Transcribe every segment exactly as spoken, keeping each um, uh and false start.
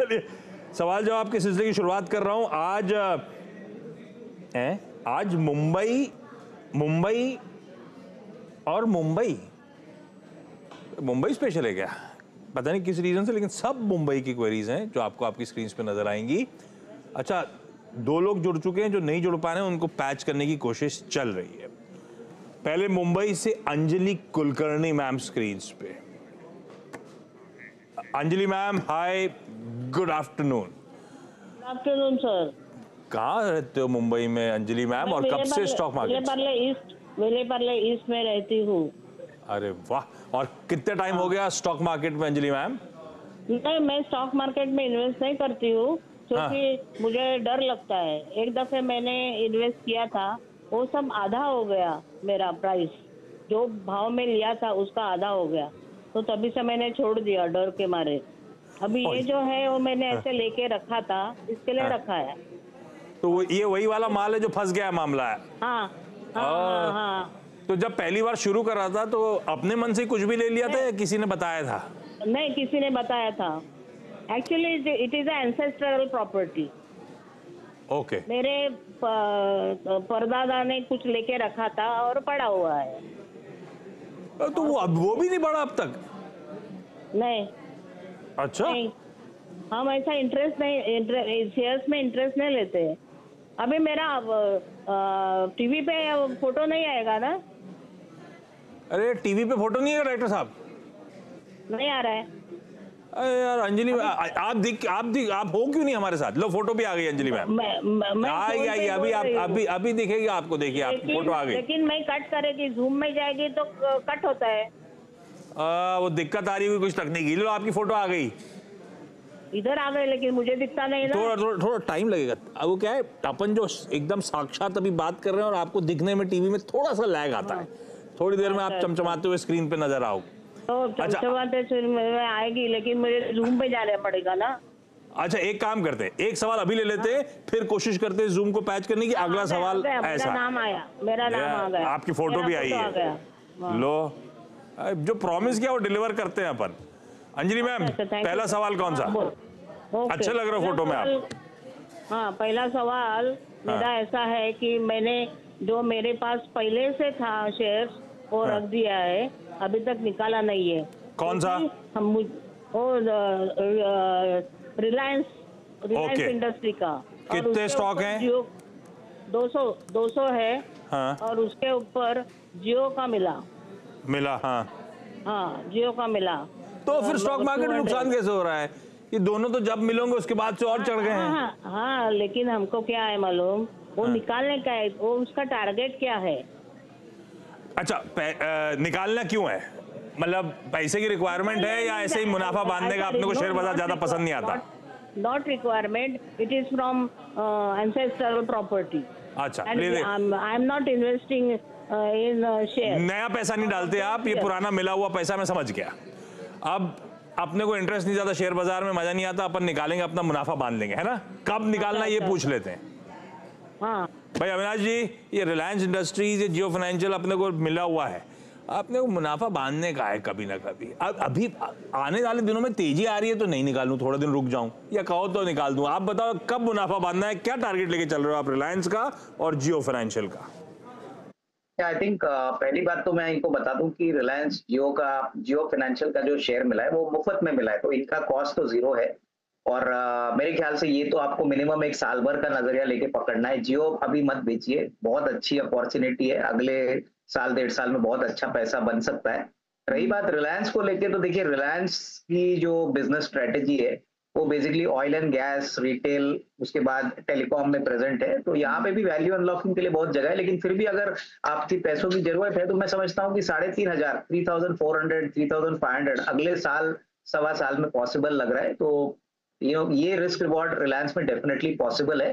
चलिए सवाल जवाब के सिलसिले की शुरुआत कर रहा हूँ। आज ए, आज मुंबई मुंबई और मुंबई मुंबई स्पेशल है क्या, पता नहीं किस रीज़न से, लेकिन सब मुंबई की क्वेरीज हैं जो आपको आपकी स्क्रीन पे नजर आएंगी। अच्छा, दो लोग जुड़ चुके हैं, जो नहीं जुड़ पा रहे हैं उनको पैच करने की कोशिश चल रही है। पहले मुंबई से अंजलि कुलकर्णी मैम स्क्रीन पे। Anjali ma'am hi, good afternoon. Good afternoon sir. कहाँ रहते हो मुंबई में अंजलि मैम, और कब से स्टॉक मार्केट? परले ईस्ट, मेले परले ईस्ट में रहती हूँ। अरे वाह, और कितने टाइम हो गया स्टॉक मार्केट में अंजलि मैम? नहीं, मैं स्टॉक मार्केट में इन्वेस्ट नहीं करती हूँ क्योंकि हाँ। मुझे डर लगता है। एक दफे मैंने इन्वेस्ट किया था, वो सब आधा हो गया, मेरा प्राइस जो भाव में लिया था उसका आधा हो गया, तो तभी से मैंने छोड़ दिया डर के मारे। अभी ये जो है वो मैंने हाँ। ऐसे लेके रखा था, इसके लिए हाँ। रखा है। तो ये वही वाला माल है जो फंस गया मामला है? हाँ हाँ हाँ, हाँ। तो जब पहली बार शुरू कर रहा था तो अपने मन से कुछ भी ले लिया था या किसी ने बताया था? नहीं, किसी ने बताया था। Actually it is ancestral property. Okay. मेरे परदादा ने कुछ लेके रखा था और पड़ा हुआ है। तो वो अब वो भी नहीं पड़ा अब तक? नहीं। अच्छा, नहीं। हम ऐसा इंटरेस्ट नहीं, शेयर्स में इंटरेस्ट नहीं लेते। अभी मेरा टीवी पे फोटो नहीं आएगा ना? अरे टीवी पे फोटो नहीं है डायरेक्टर साहब? नहीं आ रहा है। अरे यार अंजलि, आप दिख आप दिख आप हो क्यों नहीं हमारे साथ? लो फोटो भी आ गई अंजलि मैम। आई आई अभी आप अभी अभी दिखेगी आपको, देखिए आप फोटो आ गई। लेकिन मैं कट करेगी, जूम में जाएगी तो कट होता है। आ, वो दिक्कत आ रही हुई कुछ तकनीकी। लो आपकी फोटो आ गई, इधर आ गए, लेकिन मुझे दिखता नहीं ना। थोड़ा थोड़ा थोड़ा टाइम लगेगा। अब वो क्या है, अपन जो एकदम साक्षात अभी बात कर रहे हैं और आपको दिखने में टीवी में थोड़ा सा लैग आता है। थोड़ी देर में आप चमचमाते हुए स्क्रीन पे नजर आओ। तो चमचमाते स्क्रीन में आएगी, लेकिन मुझे जूम पे जाना पड़ेगा ना। अच्छा, एक काम करते, एक सवाल अभी ले लेते हैं, फिर कोशिश करते हैं जूम को पैच करने की। अगला सवाल ऐसा, नाम आया, मेरा नाम आ गया, आपकी फोटो भी आई है। लो, जो प्रॉमिस किया वो डिलीवर करते हैं अपन। अंजलि मैम, पहला सवाल कौन सा? अच्छा लग रहा फोटो में आप। हाँ, पहला सवाल मेरा हाँ। ऐसा है कि मैंने जो मेरे पास पहले से था शेयर वो हाँ। रख दिया है, अभी तक निकाला नहीं है। कौन सा? हम वो रिलायंस रिलायंस इंडस्ट्री का। कितने स्टॉक हैं? जियो दो सौ दो सौ है हाँ। और उसके ऊपर जियो का मिला मिला हाँ हाँ जियो का मिला। तो फिर स्टॉक मार्केट नुकसान कैसे हो रहा है? ये दोनों तो जब मिलेंगे उसके बाद से और चढ़ गए हैं। हाँ, हाँ, लेकिन हमको क्या है मालूम, वो हाँ। निकालने का है, वो उसका टारगेट क्या है? अच्छा, आ, निकालना क्यों है? मतलब पैसे की रिक्वायरमेंट है या ऐसे ही मुनाफा बांधने का? आपने को शेयर बाजार ज्यादा पसंद नहीं आता? Not requirement, it is from ancestral property. अच्छा, I am not investing in share. नया पैसा नहीं डालते आप, ये पुराना मिला हुआ पैसा, मैं समझ गया। अब अपने को इंटरेस्ट नहीं ज्यादा, शेयर बाजार में मजा नहीं आता, अपन निकालेंगे, अपना मुनाफा बांध लेंगे, है ना? कब निकालना ये पूछ लेते हैं। हाँ भाई अविनाश जी, ये रिलायंस इंडस्ट्रीज, ये जियो फाइनेंशियल अपने को मिला हुआ है, अपने को मुनाफा बांधने का है कभी ना कभी। अब अभी आने वाले दिनों में तेजी आ रही है तो नहीं निकालूं, थोड़ा दिन रुक जाऊं, या कहो तो निकाल दूं। आप बताओ कब मुनाफा बांधना है, क्या टारगेट लेके चल रहे हो आप रिलायंस का और जियो फाइनेंशियल का? आई थिंक uh, पहली बात तो मैं इनको बता दूं कि रिलायंस जियो का जियो फाइनेंशियल का जो शेयर मिला है वो मुफ्त में मिला है, तो इनका कॉस्ट तो जीरो है। और uh, मेरे ख्याल से ये तो आपको मिनिमम एक साल भर का नजरिया लेके पकड़ना है। जियो अभी मत बेचिए, बहुत अच्छी अपॉर्चुनिटी है, अगले साल डेढ़ साल में बहुत अच्छा पैसा बन सकता है। रही बात रिलायंस को लेकर, तो देखिए रिलायंस की जो बिजनेस स्ट्रेटेजी है वो basically oil and gas, retail, उसके बाद टेलीकॉम में प्रेजेंट है, तो यहाँ पे भी वैल्यू अनलॉकिंग के लिए बहुत जगह है। लेकिन फिर भी अगर आपकी पैसों की जरूरत है तो मैं समझता हूँ कि साढ़े तीन हजार three thousand four hundred three thousand five hundred अगले साल सवा साल में पॉसिबल लग रहा है। तो यू नो ये रिस्क रिवॉर्ड रिलायंस में डेफिनेटली पॉसिबल है।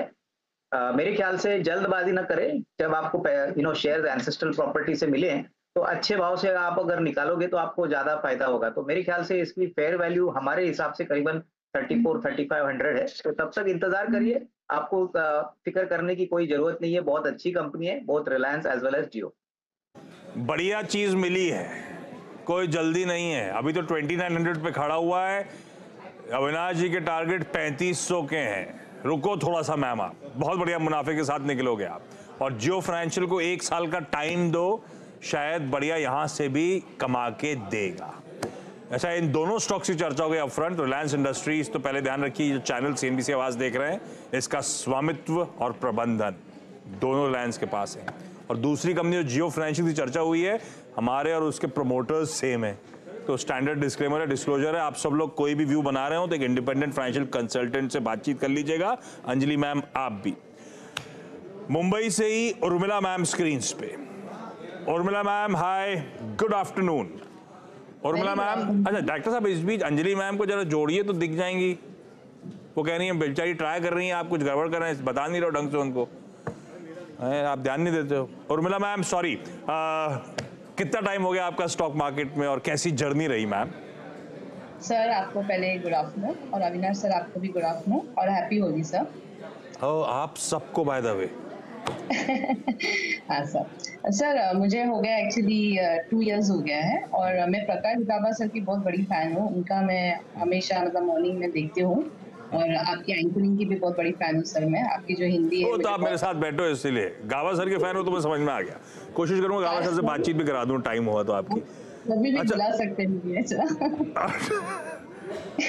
uh, मेरे ख्याल से जल्दबाजी ना करें। जब आपको you know share ancestral property से मिले हैं तो अच्छे भाव से आप अगर निकालोगे तो आपको ज्यादा फायदा होगा। तो मेरे ख्याल से इसकी फेयर वैल्यू हमारे हिसाब से करीबन thirty four thirty five hundred है, तो तब तक इंतजार करिए, आपको फिक्र करने की कोई जरूरत नहीं है। बहुत अच्छी कंपनी है, बहुत Reliance as well as Jio. बढ़िया चीज मिली है, कोई जल्दी नहीं है, अभी तो उनतीस सौ पे खड़ा हुआ है, अविनाश जी के टारगेट पैंतीस सौ के हैं, रुको थोड़ा सा मैम, आप बहुत बढ़िया मुनाफे के साथ निकलोगे आप, और जियो फाइनेंशियल को एक साल का टाइम दो, शायद बढ़िया यहाँ से भी कमा के देगा। अच्छा, इन दोनों स्टॉक्स की चर्चा हो गई अप फ्रंट। रिलायंस इंडस्ट्रीज तो पहले ध्यान रखिए, जो चैनल सीएनबीसी आवाज़ देख रहे हैं, इसका स्वामित्व और प्रबंधन दोनों रिलायंस के पास है, और दूसरी कंपनी जो जियो फाइनेंशियल की चर्चा हुई है, हमारे और उसके प्रमोटर्स सेम है, तो स्टैंडर्ड डिस्क्लेमर है, डिस्क्लोजर है, आप सब लोग कोई भी व्यू बना रहे हो तो एक इंडिपेंडेंट फाइनेंशियल कंसल्टेंट से बातचीत कर लीजिएगा। अंजलि मैम आप भी। मुंबई से ही उर्मिला मैम स्क्रीन्स पे। Urmila ma'am hi, good afternoon Urmila ma'am. अच्छा डॉक्टर साहब, इस बीच अंजलि मैम को जरा जोड़िए तो दिख जाएंगी, वो कह रही है बेचारी ट्राई कर रही हैं, आप कुछ गड़बड़ कर रहे हैं, बता नहीं रहे हो ढंग से उनको, आप ध्यान नहीं देते हो। उर्मिला मैम सॉरी, कितना टाइम हो गया आपका स्टॉक मार्केट में और कैसी जर्नी रही मैम? सर आपको पहले गुड आफ्टरनून, और अविनाश सर आपको भी गुड आफ्टरनून और हैप्पी होली सर। ओ, आप सबको बाय द वे। हाँ सर, सर मुझे हो गया एक्चुअली टू इयर्स हो गया है, और मैं प्रकाश दुगाबा सर की बहुत बड़ी फैन हूँ, उनका मैं हमेशा मतलब मॉर्निंग में देखती हूँ, और आपकी एंकरिंग की भी बहुत बड़ी फैन हूँ सर मैं, आपकी जो हिंदी है। तो आप मेरे साथ बैठो इसलिए, गावा सर के फैन हो तो मैं समझ में आ गया, कोशिश करूँगा गावा सर से बातचीत भी करा दूँ टाइम हुआ तो आपकी। कभी भी बुला सकते हैं।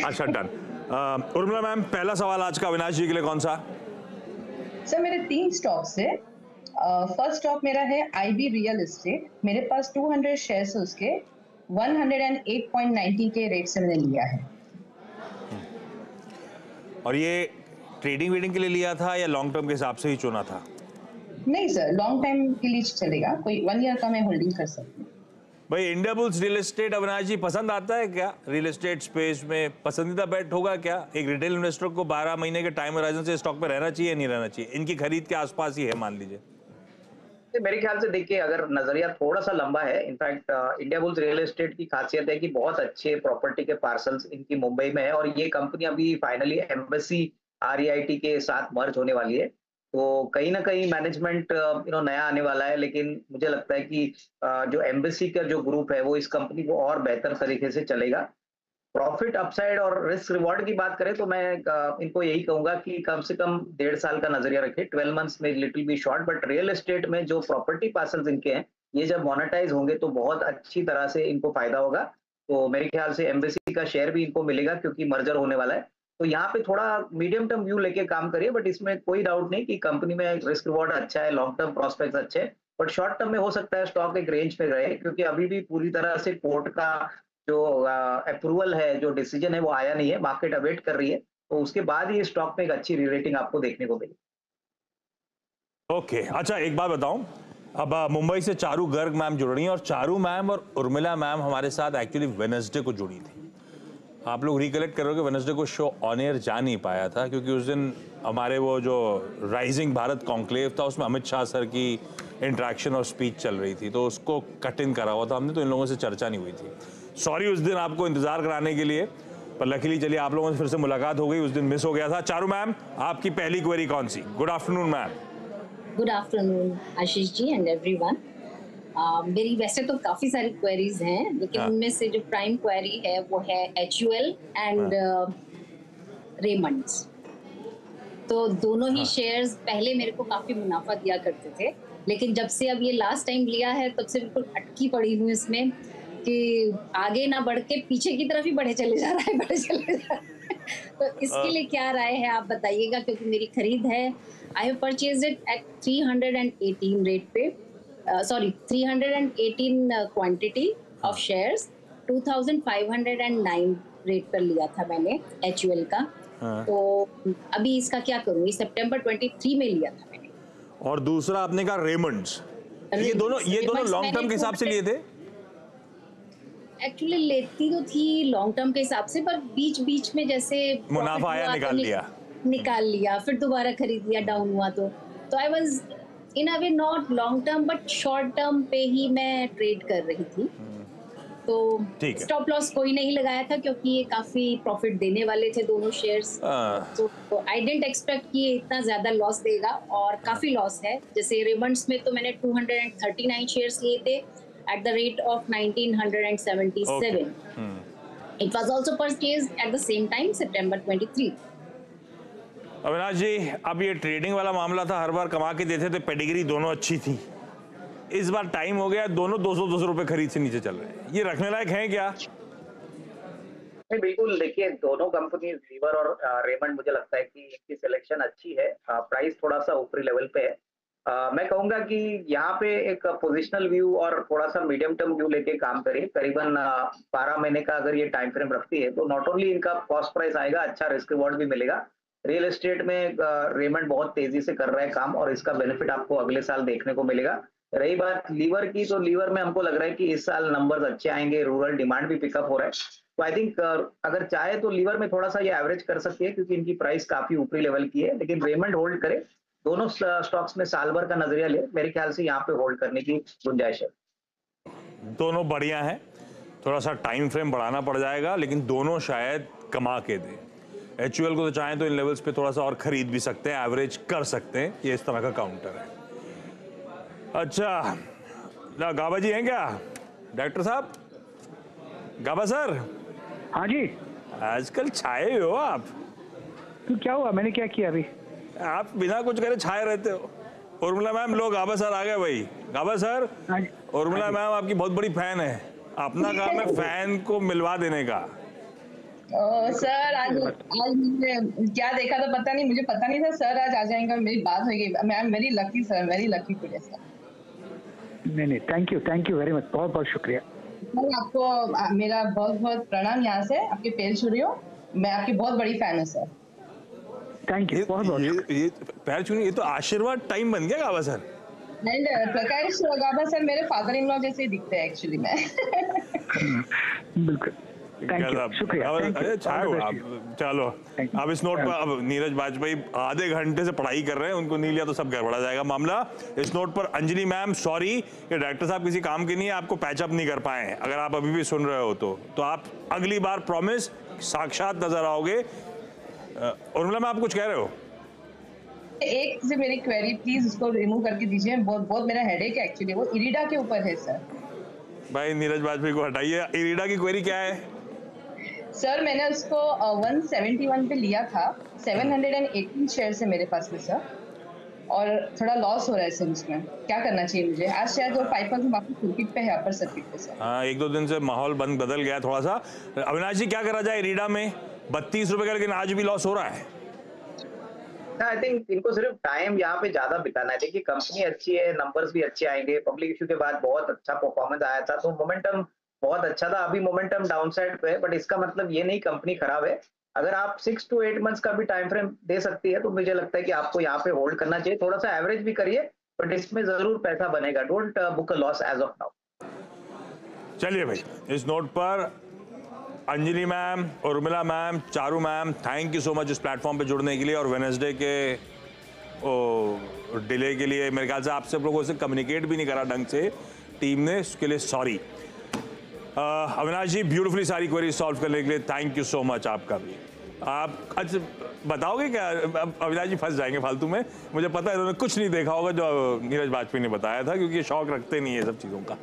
अच्छा डन। उर्मिला मैम, पहला सवाल आज का अविनाश जी के लिए कौन सा? सर मेरे तीन स्टॉक्स है। फर्स्ट स्टॉक मेरा है आईबी रियल एस्टेट, मेरे पास दो सौ शेयर्स है उसके, एक सौ आठ पॉइंट नब्बे के रेट से मैंने लिया है। और ये ट्रेडिंग वेडिंग के लिए लिया था या लॉन्ग टर्म के हिसाब से ही चुना था? नहीं सर, लॉन्ग टाइम के लिए चलेगा, कोई वन ईयर का मैं होल्डिंग कर सकती हूँ। भाई India bulls real estate Avinash ji पसंद आता है क्या? रियल एस्टेट स्पेस में पसंदीदा बैट होगा क्या? एक रिटेल इन्वेस्टर को बारह महीने के टाइम होराइजन से स्टॉक में रहना चाहिए नहीं रहना चाहिए? इनकी खरीद के आसपास ही है मान लीजिए। मेरे ख्याल से देखिए, अगर नजरिया थोड़ा सा लंबा है, in fact India bulls real estate की खासियत है कि बहुत अच्छे प्रॉपर्टी के पार्सल्स इनकी मुंबई में है, और ये कंपनी अभी finally embassy R E I T के साथ मर्ज होने वाली है, तो कहीं ना कहीं मैनेजमेंट यू नो नया आने वाला है, लेकिन मुझे लगता है कि जो एम्बेसी का जो ग्रुप है वो इस कंपनी को और बेहतर तरीके से चलेगा। प्रॉफिट अपसाइड और रिस्क रिवॉर्ड की बात करें तो मैं इनको यही कहूंगा कि कम से कम डेढ़ साल का नजरिया रखें, ट्वेल्व मंथ्स में little B short, but real estate में जो प्रॉपर्टी पार्सल्स इनके हैं ये जब मोनेटाइज होंगे तो बहुत अच्छी तरह से इनको फायदा होगा, तो मेरे ख्याल से एम्बेसी का शेयर भी इनको मिलेगा क्योंकि मर्जर होने वाला है, तो यहाँ पे थोड़ा मीडियम टर्म व्यू लेके काम करिए, बट इसमें कोई डाउट नहीं कि कंपनी में रिस्क रिवॉर्ड अच्छा है, लॉन्ग टर्म प्रॉस्पेक्ट्स अच्छे हैं, बट शॉर्ट टर्म में हो सकता है स्टॉक एक रेंज में रहे क्योंकि अभी भी पूरी तरह से कोर्ट का जो अप्रूवल है, जो डिसीजन है वो आया नहीं है, मार्केट अवेट कर रही है, तो उसके बाद ही स्टॉक में एक अच्छी रीरेटिंग आपको देखने को मिलेगी। ओके अच्छा, एक बात बताऊं, अब मुंबई से चारू गर्ग मैम जुड़ रही हैं, और चारू मैम और उर्मिला मैम हमारे साथ एक्चुअली वेडनेसडे को जुड़ी थी। आप लोग रिकलेक्ट करोगे वेडनेसडे को शो ऑन एयर जा नहीं पाया था क्योंकि उस दिन हमारे वो जो राइजिंग भारत कॉन्क्लेव था उसमें अमित शाह सर की इंटरेक्शन और स्पीच चल रही थी, तो उसको कट इन करा हुआ था हमने, तो इन लोगों से चर्चा नहीं हुई थी, सॉरी उस दिन आपको इंतजार कराने के लिए, पर लकीली चलिए आप लोगों से फिर से मुलाकात हो गई, उस दिन मिस हो गया था। चारू मैम, आपकी पहली क्वेरी कौन सी? Good afternoon ma'am. Good afternoon Ashish ji and everyone. Uh, मेरी वैसे तो काफी सारी क्वेरीज हैं, लेकिन उनमें हाँ. से जो प्राइम क्वेरी है वो है H U L and Raymond. तो दोनों हाँ. ही शेयर्स पहले मेरे को काफी मुनाफा दिया करते थे, लेकिन जब से अब ये लास्ट टाइम लिया है तब से बिल्कुल अटकी पड़ी हूँ इसमें कि आगे ना बढ़ के पीछे की तरफ ही बढ़े चले जा रहा है बढ़े चले जा रहा है तो इसके uh. लिए क्या राय है आप बताइएगा, क्योंकि मेरी खरीद है। I have purchased it at three hundred and eighteen rate पे, sorry three hundred eighteen quantity of shares, two thousand five hundred nine rate पर लिया था मैंने एच यू एल का, हाँ. तो अभी इसका क्या करूँगी, सितंबर तेईस में लिया था मैंने। और दूसरा आपने कहा रेमंड्स, ये दोनों ये दोनों लॉन्ग टर्म के हिसाब से लिए थे? एक्चुअली लेती तो थी लॉन्ग टर्म के हिसाब से, पर बीच बीच में जैसे मुनाफा आया निकाल लिया निकाल लिया फिर दोबारा खरीद लिया, डाउन हुआ तो तो I was in a way not long term but short term पे ही मैं ट्रेड कर रही थी, तो स्टॉप लॉस कोई नहीं लगाया था क्योंकि ये काफी प्रॉफिट देने वाले थे दोनों शेयर्स, तो आई डिडंट एक्सपेक्ट कि ये इतना ज्यादा लॉस देगा, और काफी लॉस है। जैसे रेमंड्स में तो मैंने two hundred thirty nine shares लिए थे at the rate of nineteen seventy-seven. Okay. Hmm. It was also purchased at the same time, September twenty-three. Avinash जी, अब ये ट्रेडिंग वाला मामला था, हर बार कमा के देते थे, पेडिग्री दोनों अच्छी थी, इस बार टाइम हो गया, दोनों दो सौ दो सौ रुपए खरीद से नीचे चल रहे हैं, ये रखने लायक हैं क्या? बिल्कुल, देखिए दोनों कंपनी लीवर और रेमंड, मुझे लगता है कि इनकी सिलेक्शन अच्छी है, प्राइस थोड़ा सा ऊपरी लेवल पे है, आ, मैं कहूंगा कि यहाँ पे एक पोजिशनल व्यू और थोड़ा सा मीडियम टर्म व्यू लेके काम करें, करीबन बारह महीने का अगर ये टाइम फ्रेम रखती है तो नॉट ओनली इनका कॉस्ट प्राइस आएगा, अच्छा रिस्क रिवॉर्ड भी मिलेगा। रियल एस्टेट में रेमंड बहुत तेजी से कर रहा है काम और इसका बेनिफिट आपको अगले साल देखने को मिलेगा। रही बात लीवर की, तो लीवर में हमको लग रहा है कि इस साल नंबर्स अच्छे आएंगे, रूरल डिमांड भी पिकअप हो रहा है, तो आई थिंक अगर चाहे तो लीवर में थोड़ा सा ये एवरेज कर सकती है क्योंकि इनकी प्राइस काफी ऊपरी लेवल की है, लेकिन रेमंड होल्ड करे, दोनों स्टॉक्स में साल भर का नजरिया ले, मेरे ख्याल से यहाँ पे होल्ड करने की गुंजाइश है। दोनों बढ़िया है, थोड़ा सा टाइम फ्रेम बढ़ाना पड़ जाएगा लेकिन दोनों शायद कमा के दे। एचयूएल को तो चाहें तो इन लेवल्स पे थोड़ा सा और खरीद भी सकते हैं, एवरेज कर सकते हैं, ये इस तरह का काउंटर है। अच्छा ना, गाबा जी हैं क्या? डॉक्टर साहब गाबा सर। हाँ जी, आजकल छाए हो आप। तो क्या हुआ, मैंने क्या किया? अभी आप बिना कुछ करे छाए रहते हो। उर्मिला मैम, लोग गाबा सर आ गए भाई। गाबा सर, उर्मिला मैम आपकी बहुत बड़ी फैन है, अपना काम है फैन को मिलवा देने का। ओ, सर आज आज मुझे क्या देखा था पता नहीं, मुझे पता नहीं था सर आज आ जाएंगे, मेरी बात हो गई। I am very lucky sir, very lucky today sir. नहीं नहीं, thank you, thank you very much, बहुत बहुत शुक्रिया सर, आपको मेरा बहुत बहुत प्रणाम यहाँ से, आपके पैर छुड़ियों, मैं आपकी बहुत बड़ी फैन हूँ सर। थैंक यू, बहुत बहुत। ये पैर छुड़ियों, ये तो आशीर्वाद टाइम बन गया Gaba sir. And Prakash Gaba sir मेरे फादर इन लॉ जैसे दिखते हैं एक्चुअली में। बिल्कुल, शुक्रिया। चलो अब इस नोट पर, अब नीरज बाजपेयी आधे घंटे से पढ़ाई कर रहे हैं, उनको नहीं लिया तो सब गड़बड़ा जाएगा मामला। इस नोट पर अंजलि मैम, सॉरी ये डॉक्टर साहब किसी काम के नहीं है, आपको पैचअप नहीं कर पाए हैं। अगर आप अभी भी सुन रहे हो तो, तो आप अगली बार प्रॉमिस साक्षात नजर आओगे। उर्मिला मैम, आप कुछ कह रहे हो? एक से मेरी क्वेरी प्लीज उसको रिमूव करके दीजिए, बहुत बहुत मेरा हेडेक है एक्चुअली, वो इरीडा के ऊपर है सर। भाई नीरज बाजपेयी को हटाइए। इरीडा की क्वेरी क्या है सर? मैंने उसको एक सौ इकहत्तर पे लिया था, सात सौ अठारह शेयर से मेरे पास में सर, और थोड़ा लॉस हो रहा है सर उसमें, क्या करना चाहिए मुझे? आज शायद वो पाँच परसेंट वापस सर्किट पे है, अपर सर्किट पे सर। हाँ, एक दो दिन से माहौल बंद बदल गया थोड़ा सा। अविनाश जी, क्या करा जाए इरीडा में? बत्तीस रुपए का लेकिन आज भी लॉस हो रहा है। आई थिंक इनको सिर्फ टाइम यहाँ पे ज्यादा बिताना है। देखिए कंपनी अच्छी है, नंबर्स भी अच्छे आएंगे, पब्लिक इश्यू के बाद बहुत अच्छा परफॉर्मेंस आया था तो मोमेंटम बहुत अच्छा था, अभी मोमेंटम डाउनसाइड पे है, बट इसका मतलब ये नहीं कंपनी खराब है। अगर आप सिक्स टू एट मंथ्स का भी टाइम फ्रेम दे सकती है तो मुझे लगता है कि आपको यहाँ पे होल्ड करना चाहिए, थोड़ा सा एवरेज भी करिए बट इसमें जरूर पैसा बनेगा, don't book a loss as of now. चलिए भाई, इस नोट पर Anjali ma'am, Urmila ma'am, Charu ma'am, thank you so much इस प्लेटफॉर्म पे जुड़ने के लिए, और वेनसडे के ओ, डिले के लिए मेरे ख्याल से आप सब लोगों से कम्युनिकेट भी नहीं करा ढंग से टीम ने, उसके लिए सॉरी। अविनाश जी, ब्यूटीफुली सारी क्वेरी सॉल्व करने के लिए थैंक यू सो मच, आपका भी। आप अच्छा बताओगे क्या? अविनाश जी फंस जाएंगे फालतू में, मुझे पता है इन्होंने कुछ नहीं देखा होगा जो नीरज बाजपेयी ने बताया था, क्योंकि शौक रखते नहीं है सब चीज़ों का।